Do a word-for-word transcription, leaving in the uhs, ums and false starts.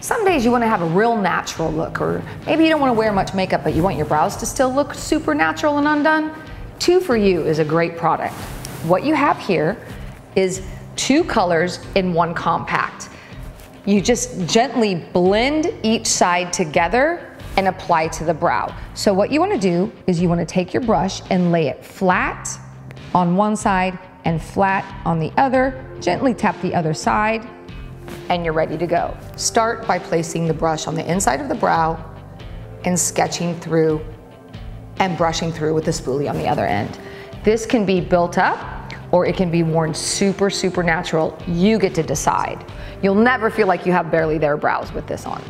Some days you want to have a real natural look, or maybe you don't want to wear much makeup but you want your brows to still look super natural and undone. two for you is a great product. What you have here is two colors in one compact. You just gently blend each side together and apply to the brow. So what you want to do is you want to take your brush and lay it flat on one side and flat on the other. Gently tap the other side and you're ready to go. Start by placing the brush on the inside of the brow and sketching through and brushing through with the spoolie on the other end. This can be built up or it can be worn super, super natural. You get to decide. You'll never feel like you have barely there brows with this on.